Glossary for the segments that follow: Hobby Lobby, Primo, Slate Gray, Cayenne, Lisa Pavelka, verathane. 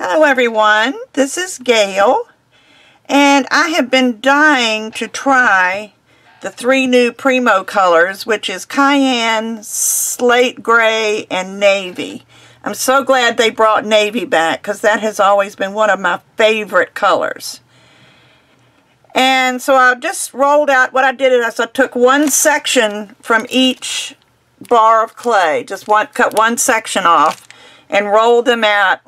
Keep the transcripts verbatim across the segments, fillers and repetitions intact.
Hello everyone, this is Gail, and I have been dying to try the three new Primo colors, which is Cayenne, Slate Gray, and Navy. I'm so glad they brought Navy back because that has always been one of my favorite colors. And so I just rolled out, what I did is I took one section from each bar of clay, just one, cut one section off and rolled them out.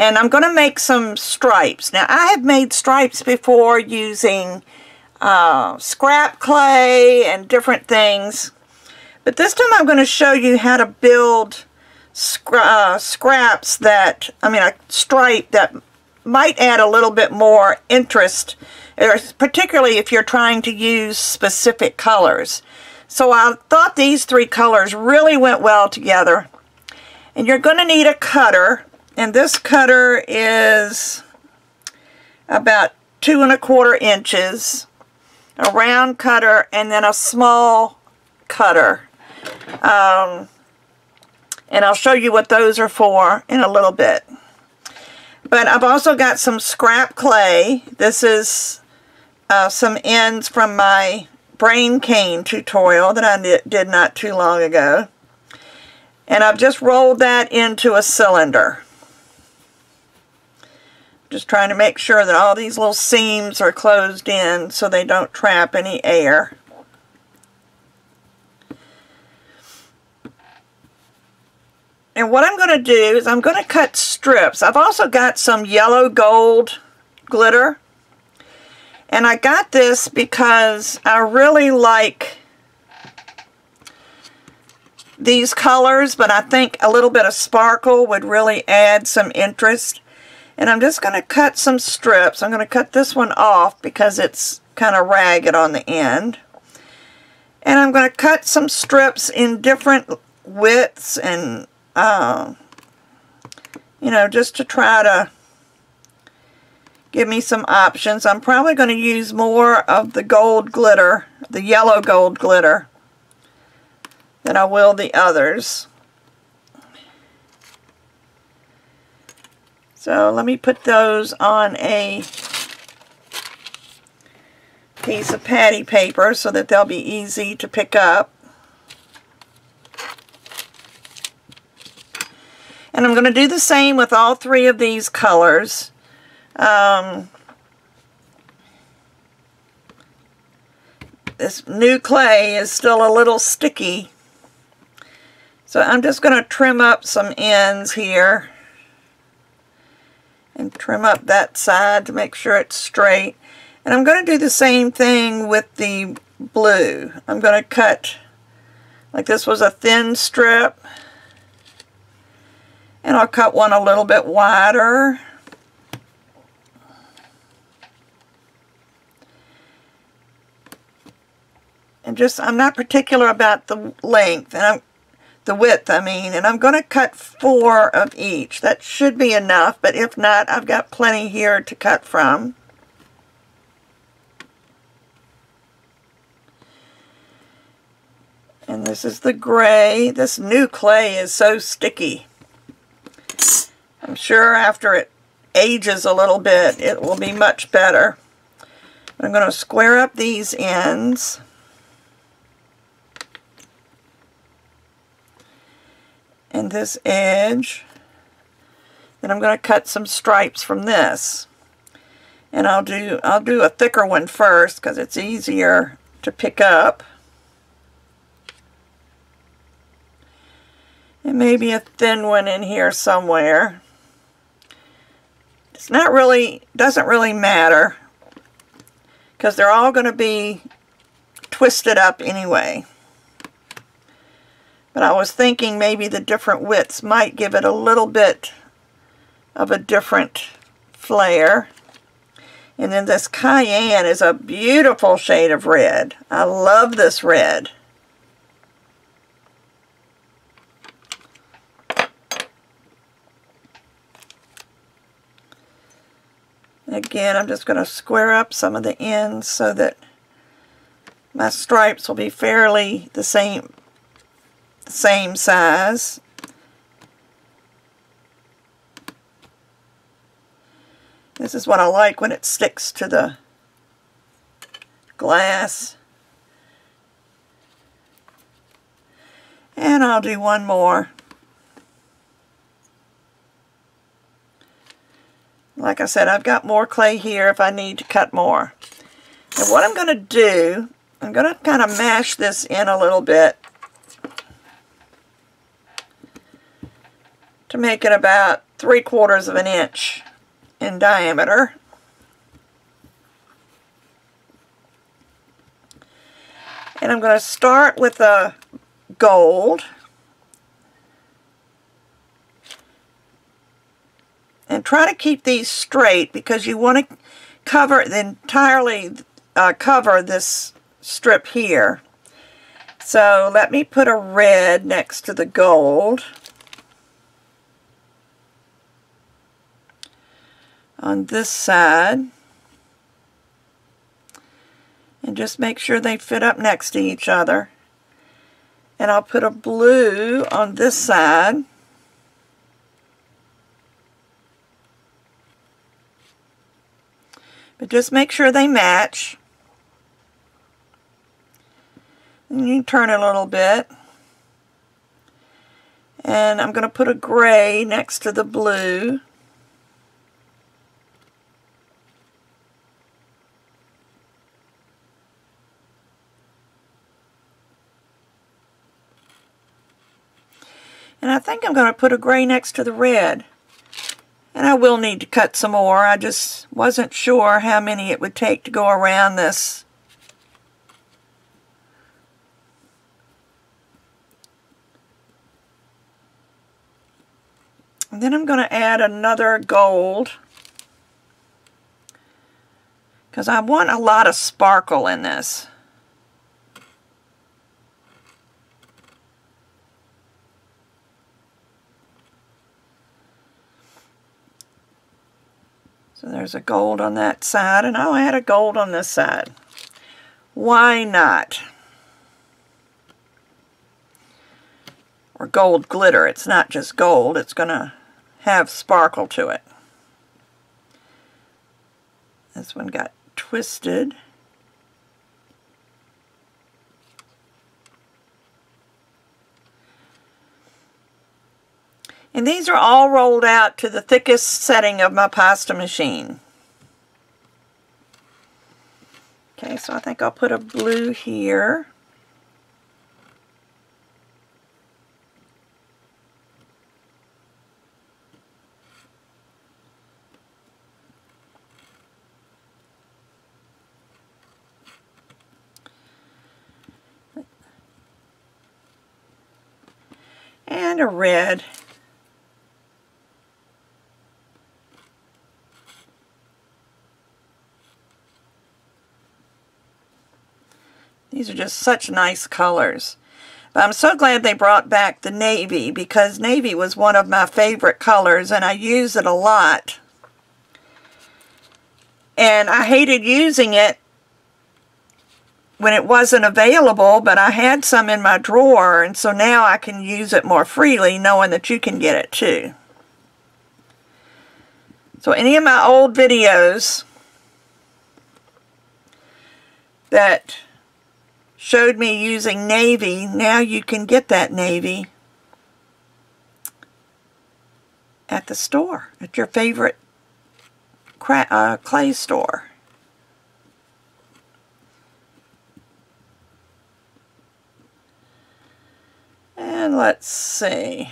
And I'm going to make some stripes. Now, I have made stripes before using uh, scrap clay and different things. But this time I'm going to show you how to build scra uh, scraps that, I mean, a stripe that might add a little bit more interest, particularly if you're trying to use specific colors. So I thought these three colors really went well together. And you're going to need a cutter. And this cutter is about two and a quarter inches, a round cutter, and then a small cutter. Um, and I'll show you what those are for in a little bit. But I've also got some scrap clay. This is uh, some ends from my brain cane tutorial that I did not too long ago. And I've just rolled that into a cylinder. Just trying to make sure that all these little seams are closed in so they don't trap any air. And what I'm going to do is I'm going to cut strips. I've also got some yellow gold glitter. And I got this because I really like these colors, but I think a little bit of sparkle would really add some interest. And I'm just going to cut some strips. I'm going to cut this one off because it's kind of ragged on the end. And I'm going to cut some strips in different widths and, uh, you know, just to try to give me some options. I'm probably going to use more of the gold glitter, the yellow gold glitter, than I will the others. So let me put those on a piece of patty paper so that they'll be easy to pick up. And I'm going to do the same with all three of these colors. Um, this new clay is still a little sticky. So I'm just going to trim up some ends here. And trim up that side to make sure it's straight. And I'm going to do the same thing with the blue. I'm going to cut, like this was a thin strip, and I'll cut one a little bit wider. And just, I'm not particular about the length, and I'm the width, I mean, and I'm going to cut four of each. That should be enough, but if not, I've got plenty here to cut from. And this is the gray. This new clay is so sticky. I'm sure after it ages a little bit, it will be much better. I'm going to square up these ends. And this edge, then I'm going to cut some stripes from this, and I'll do I'll do a thicker one first because it's easier to pick up, and maybe a thin one in here somewhere. It's not really doesn't really matter because they're all going to be twisted up anyway. But I was thinking maybe the different widths might give it a little bit of a different flair. And then this cayenne is a beautiful shade of red. I love this red. And again, I'm just going to square up some of the ends so that my stripes will be fairly the same same size. This is what I like when it sticks to the glass. And I'll do one more. Like I said, I've got more clay here if I need to cut more. And what I'm going to do, I'm going to kind of mash this in a little bit to make it about three quarters of an inch in diameter. And I'm going to start with a gold and try to keep these straight because you want to cover entirely uh, cover this strip here. So let me put a red next to the gold on this side and just make sure they fit up next to each other. And I'll put a blue on this side. But just make sure they match. And you turn it a little bit. And I'm going to put a gray next to the blue. And I think I'm going to put a gray next to the red. And I will need to cut some more. I just wasn't sure how many it would take to go around this. And then I'm going to add another gold, because I want a lot of sparkle in this. So there's a gold on that side, and I'll add a gold on this side. Why not? Or gold glitter. It's not just gold. It's going to have sparkle to it. This one got twisted. And these are all rolled out to the thickest setting of my pasta machine. Okay, so I think I'll put a blue here. And a red. These are just such nice colors. But I'm so glad they brought back the navy, because navy was one of my favorite colors and I use it a lot. And I hated using it when it wasn't available, but I had some in my drawer, and so now I can use it more freely knowing that you can get it too. So any of my old videos that showed me using navy, now you can get that navy at the store, at your favorite cra uh, clay store. And let's see.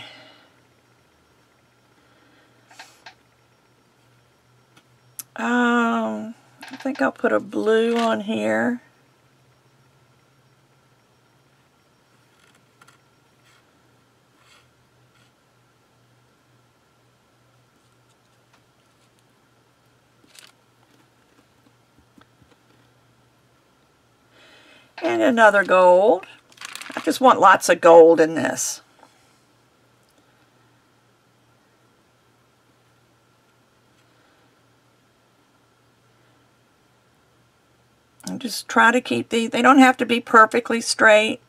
Um, I think I'll put a blue on here. And another gold. I just want lots of gold in this. And just try to keep these. They don't have to be perfectly straight.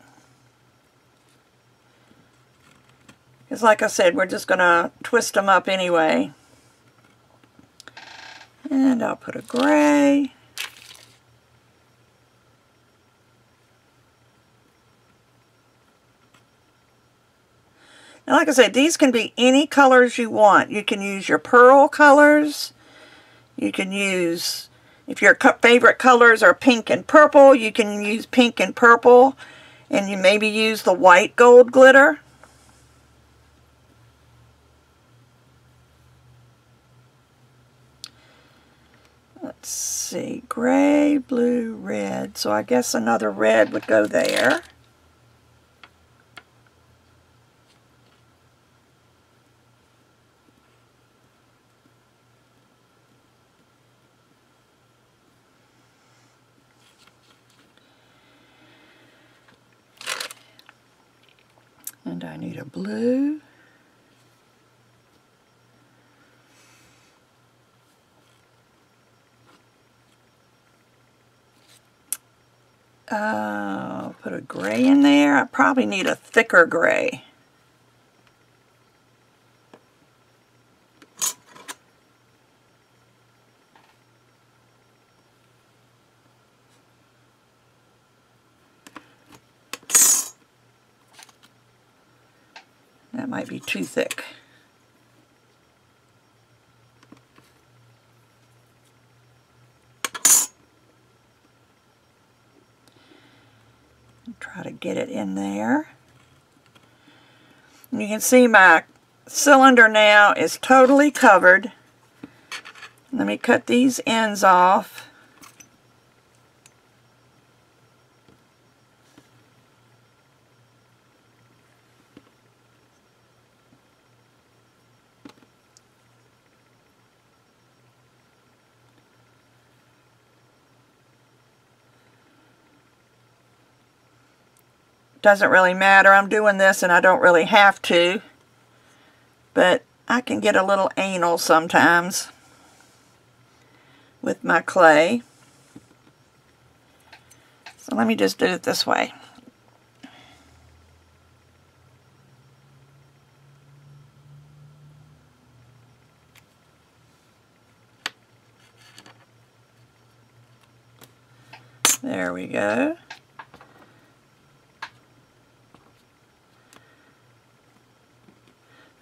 Because like I said, we're just going to twist them up anyway. and I'll put a gray. And like I said, these can be any colors you want. You can use your pearl colors. You can use, if your favorite colors are pink and purple, you can use pink and purple. And you maybe use the white gold glitter. Let's see, gray, blue, red. So I guess another red would go there. And I need a blue. Uh, I'll put a gray in there. I probably need a thicker gray. That might be too thick. Try to get it in there. And you can see my cylinder now is totally covered. Let me cut these ends off. Doesn't really matter. I'm doing this and I don't really have to, but I can get a little anal sometimes with my clay. So let me just do it this way. There we go.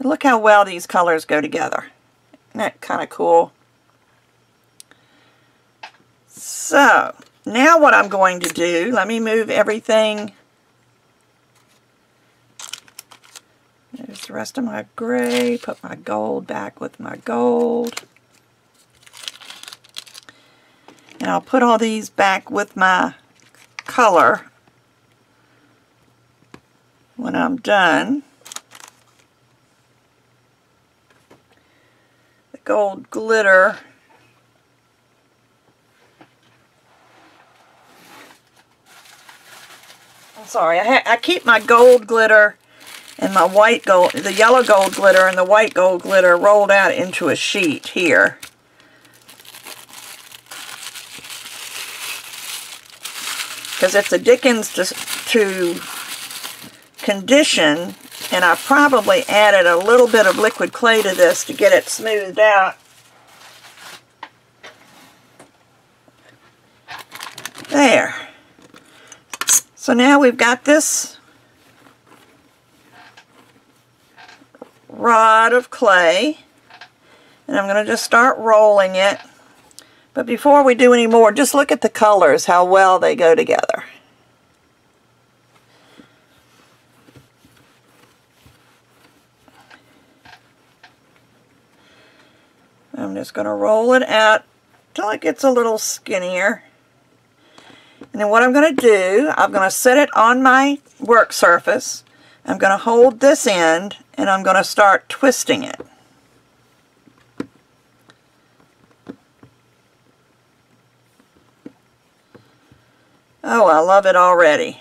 Look how well these colors go together. Isn't that kind of cool? So, now what I'm going to do, let me move everything. There's the rest of my gray. Put my gold back with my gold. And I'll put all these back with my color when I'm done. Gold glitter. I'm sorry, I, ha I keep my gold glitter and my white gold, the yellow gold glitter and the white gold glitter rolled out into a sheet here. Because it's a Dickens to, to condition. And I probably added a little bit of liquid clay to this to get it smoothed out. There. So now we've got this rod of clay. And I'm going to just start rolling it. But before we do any more, just look at the colors, how well they go together. I'm just going to roll it out till it gets a little skinnier. And then what I'm going to do, I'm going to set it on my work surface. I'm going to hold this end and I'm going to start twisting it. Oh, I love it already.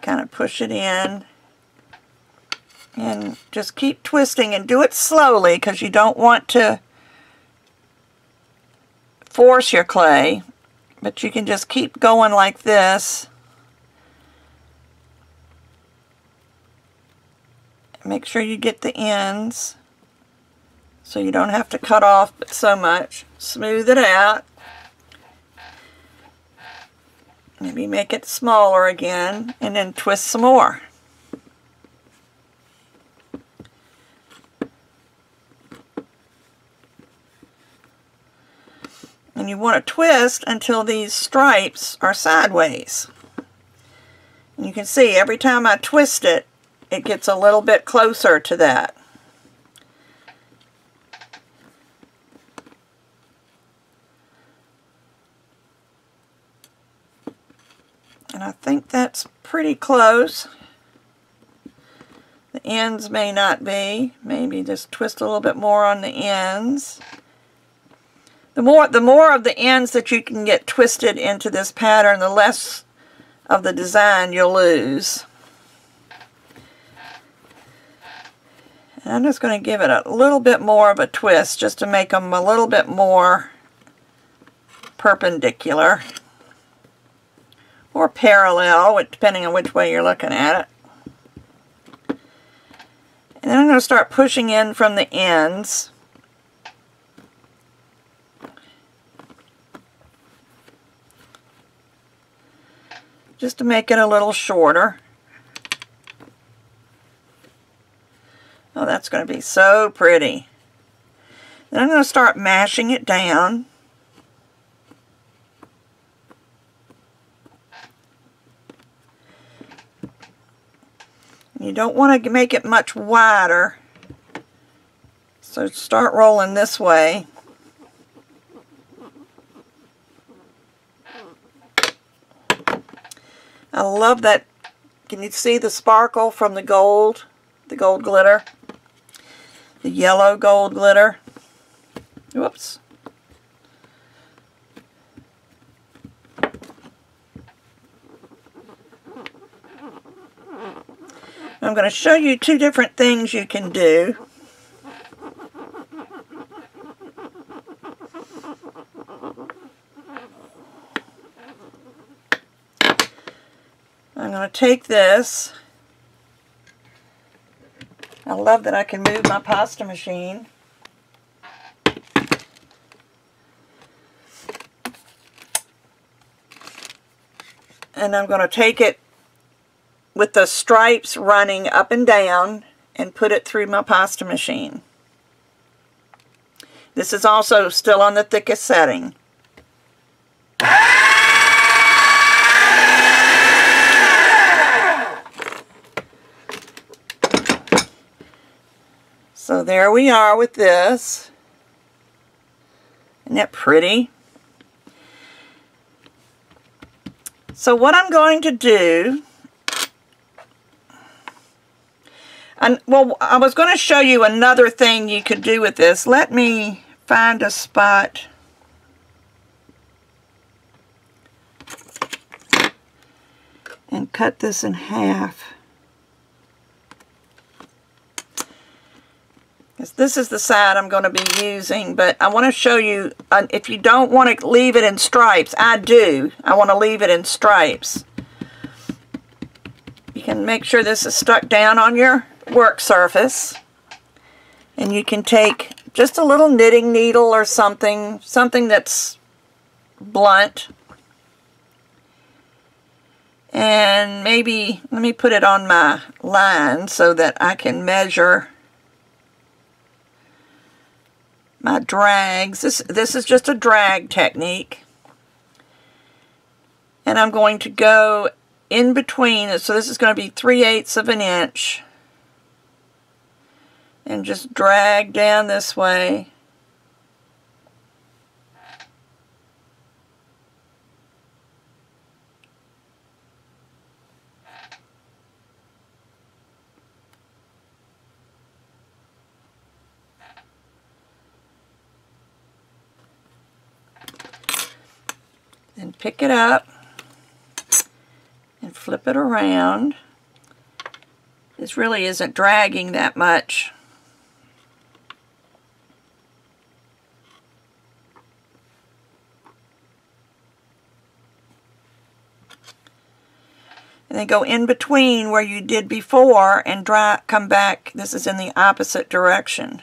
Kind of push it in. And just keep twisting and do it slowly because you don't want to force your clay. But you can just keep going like this. Make sure you get the ends. so you don't have to cut off so much. Smooth it out. Maybe make it smaller again and then twist some more. And you want to twist until these stripes are sideways. And you can see every time I twist it, it gets a little bit closer to that. And I think that's pretty close. The ends may not be. Maybe just twist a little bit more on the ends. The more, the more of the ends that you can get twisted into this pattern, the less of the design you'll lose. And I'm just going to give it a little bit more of a twist just to make them a little bit more perpendicular or parallel, depending on which way you're looking at it. And then I'm going to start pushing in from the ends. Just to make it a little shorter. Oh, that's going to be so pretty. Then I'm going to start mashing it down. You don't want to make it much wider, so start rolling this way. I love that. Can you see the sparkle from the gold, the gold glitter, the yellow gold glitter? Whoops. I'm going to show you two different things you can do. I'm going to take this. I love that I can move my pasta machine. And I'm going to take it with the stripes running up and down and put it through my pasta machine. This is also still on the thickest setting. So there we are with this. Isn't that pretty? So what I'm going to do, and well, I was going to show you another thing you could do with this. Let me find a spot. And cut this in half. This is the side I'm going to be using, but I want to show you, uh, if you don't want to leave it in stripes, I do. I want to leave it in stripes. You can make sure this is stuck down on your work surface. And you can take just a little knitting needle or something, something that's blunt. And maybe, let me put it on my line so that I can measure my drags. This, this is just a drag technique. And I'm going to go in between. So this is going to be three eighths of an inch. And just drag down this way. And pick it up and flip it around. This really isn't dragging that much. And then go in between where you did before and dry, come back. This is in the opposite direction.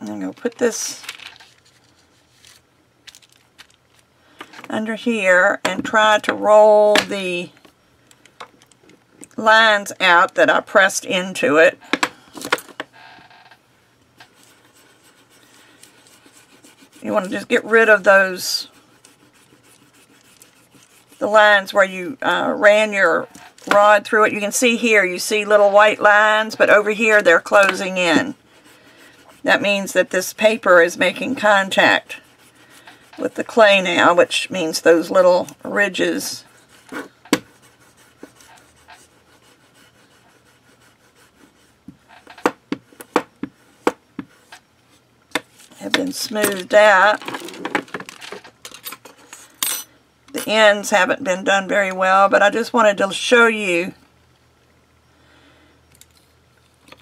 And I'm going to put this under here and try to roll the lines out that I pressed into it. You want to just get rid of those, the lines where you uh, ran your rod through it. You can see here, you see little white lines, but over here they're closing in. That means that this paper is making contact with the clay now, which means those little ridges have been smoothed out. The ends haven't been done very well, but I just wanted to show you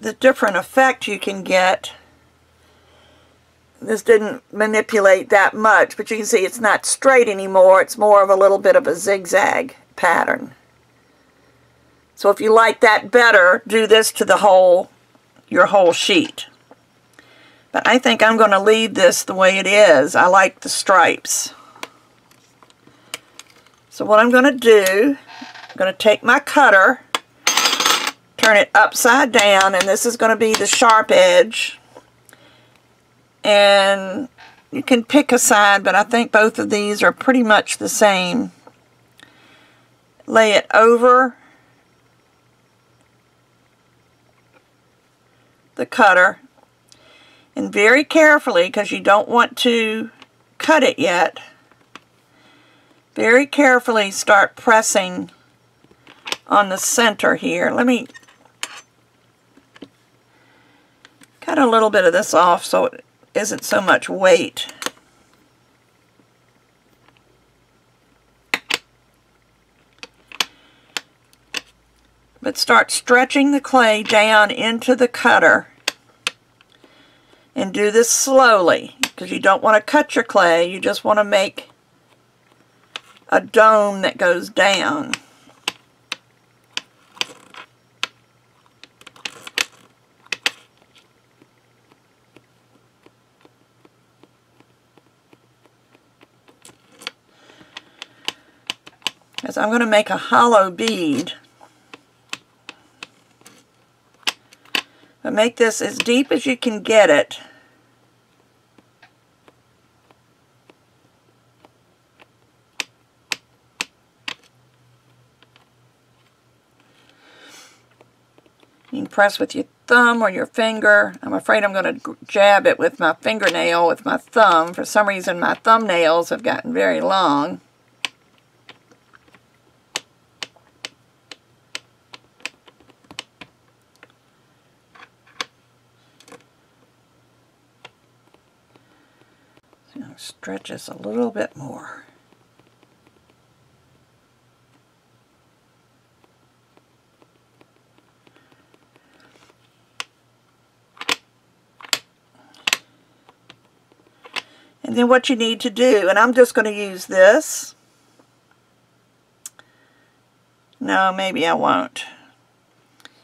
the different effect you can get. This didn't manipulate that much, but you can see it's not straight anymore. It's more of a little bit of a zigzag pattern. So if you like that better, do this to the whole, your whole sheet. But I think I'm going to leave this the way it is. I like the stripes. So what I'm going to do, I'm going to take my cutter, turn it upside down, and this is going to be the sharp edge. And you can pick a side, but I think both of these are pretty much the same. Lay it over the cutter, and very carefully, because you don't want to cut it yet, very carefully start pressing on the center here. Let me cut a little bit of this off so it isn't so much weight. But start stretching the clay down into the cutter, and do this slowly, because you don't want to cut your clay, you just want to make a dome that goes down. So I'm going to make a hollow bead. But make this as deep as you can get it. You can press with your thumb or your finger. I'm afraid I'm going to jab it with my fingernail, with my thumb. For some reason, my thumbnails have gotten very long. Stretch this a little bit more. And then what you need to do, and I'm just going to use this. No, maybe I won't.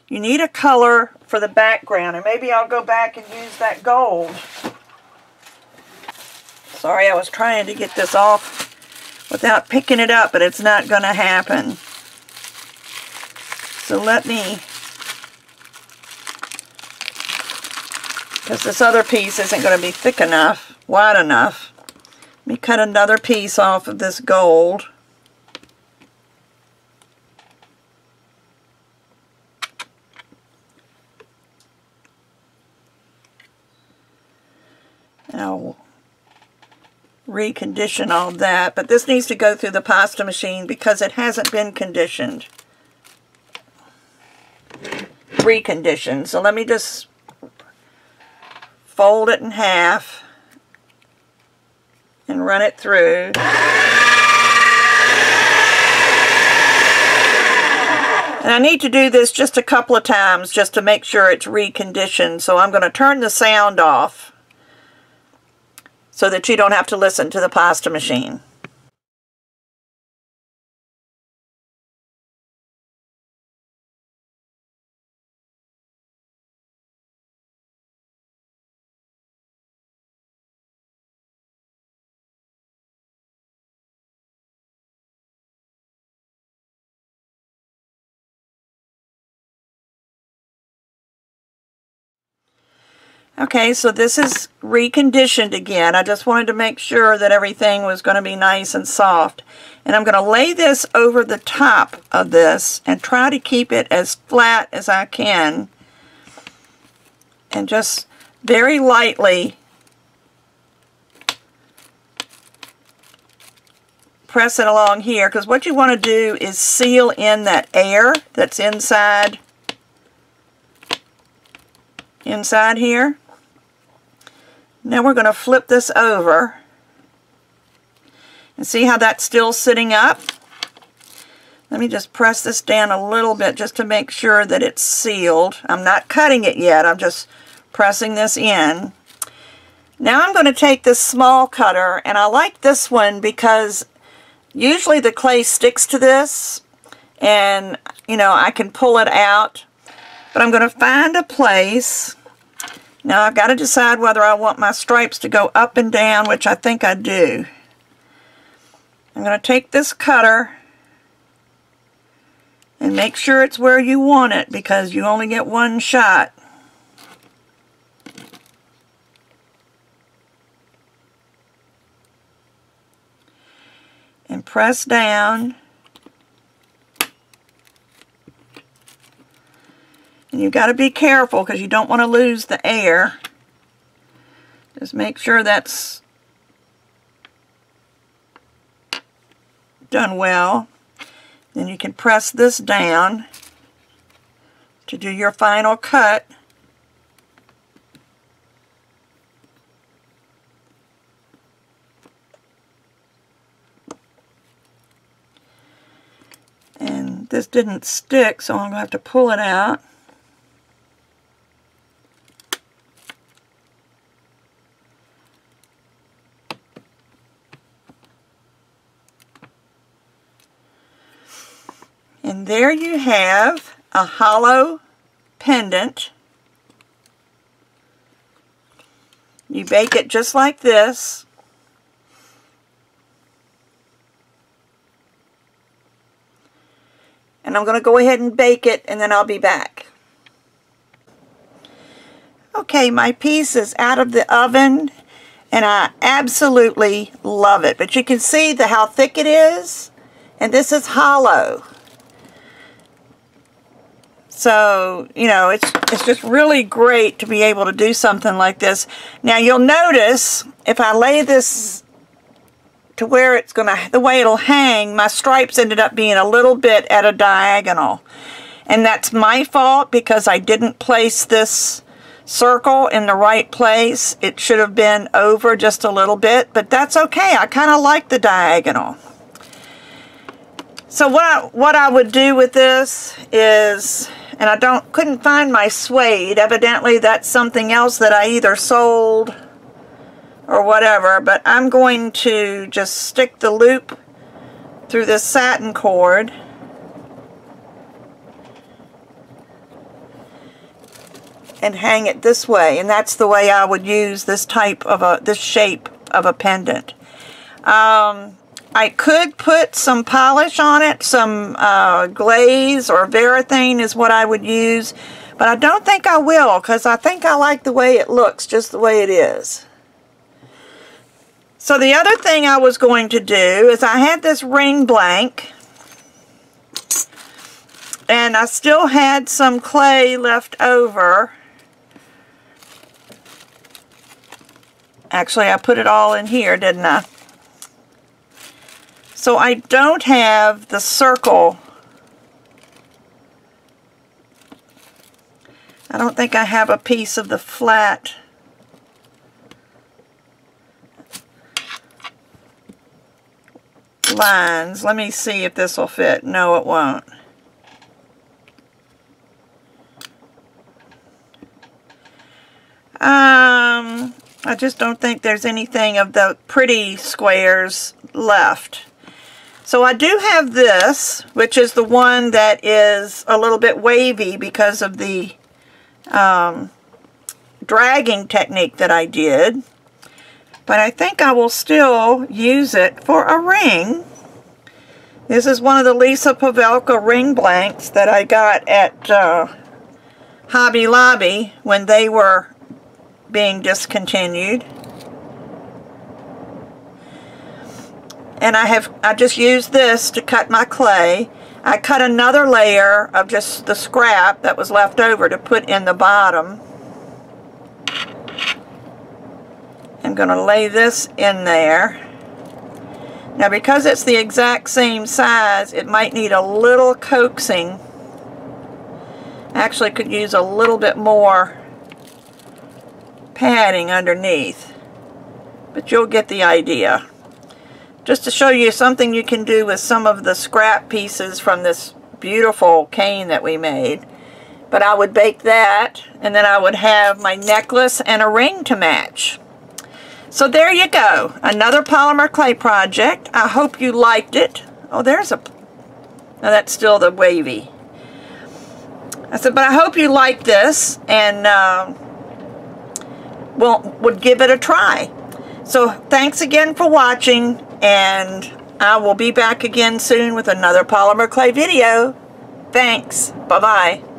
You need a color for the background, and maybe I'll go back and use that gold. Sorry, I was trying to get this off without picking it up, but it's not going to happen. So let me, because this other piece isn't going to be thick enough, wide enough, let me cut another piece off of this gold. And I'll recondition all that, but this needs to go through the pasta machine because it hasn't been conditioned. Reconditioned. So let me just fold it in half and run it through. And I need to do this just a couple of times just to make sure it's reconditioned. So I'm going to turn the sound off, so that you don't have to listen to the pasta machine. Okay, so this is reconditioned again. I just wanted to make sure that everything was going to be nice and soft. And I'm going to lay this over the top of this and try to keep it as flat as I can. And just very lightly press it along here, because what you want to do is seal in that air that's inside, inside here. Now we're going to flip this over and see how that's still sitting up. Let me just press this down a little bit just to make sure that it's sealed. I'm not cutting it yet. I'm just pressing this in. Now I'm going to take this small cutter, and I like this one because usually the clay sticks to this and, you know, I can pull it out. But I'm going to find a place. Now I've got to decide whether I want my stripes to go up and down, which I think I do. I'm going to take this cutter and make sure it's where you want it, because you only get one shot. And press down. And you've got to be careful because you don't want to lose the air. Just make sure that's done well. Then you can press this down to do your final cut. And this didn't stick, so I'm going to have to pull it out. And there you have a hollow pendant. You bake it just like this. And I'm going to go ahead and bake it, and then I'll be back. Okay, my piece is out of the oven, and I absolutely love it. But you can see the, how thick it is, and this is hollow. So, you know, it's, it's just really great to be able to do something like this. Now, you'll notice if I lay this to where it's going to, the way it'll hang, my stripes ended up being a little bit at a diagonal. And that's my fault because I didn't place this circle in the right place. It should have been over just a little bit, but that's okay. I kind of like the diagonal. So what I, what I would do with this is, and I don't couldn't find my suede. Evidently that's something else that I either sold or whatever, but I'm going to just stick the loop through this satin cord and hang it this way, and that's the way I would use this type of a, this shape of a pendant. Um, I could put some polish on it, some uh, glaze or verathane is what I would use, but I don't think I will because I think I like the way it looks, just the way it is. So the other thing I was going to do is I had this ring blank, and I still had some clay left over. Actually, I put it all in here, didn't I? So I don't have the circle. I don't think I have a piece of the flat. Lines. Let me see if this will fit. No, it won't. Um, I just don't think there's anything of the pretty squares left. So I do have this, which is the one that is a little bit wavy because of the um, dragging technique that I did. But I think I will still use it for a ring. This is one of the Lisa Pavelka ring blanks that I got at uh, Hobby Lobby when they were being discontinued. And I have I just used this to cut my clay. I cut another layer of just the scrap that was left over to put in the bottom. I'm going to lay this in there. Now, because it's the exact same size, it might need a little coaxing. I actually could use a little bit more padding underneath, but you'll get the idea. Just to show you something you can do with some of the scrap pieces from this beautiful cane that we made. But I would bake that, and then I would have my necklace and a ring to match. So there you go, another polymer clay project. I hope you liked it. Oh, there's a... Now that's still the wavy. I said, but I hope you like this, and uh, well, would give it a try. So thanks again for watching, and I will be back again soon with another polymer clay video. Thanks. Bye-bye.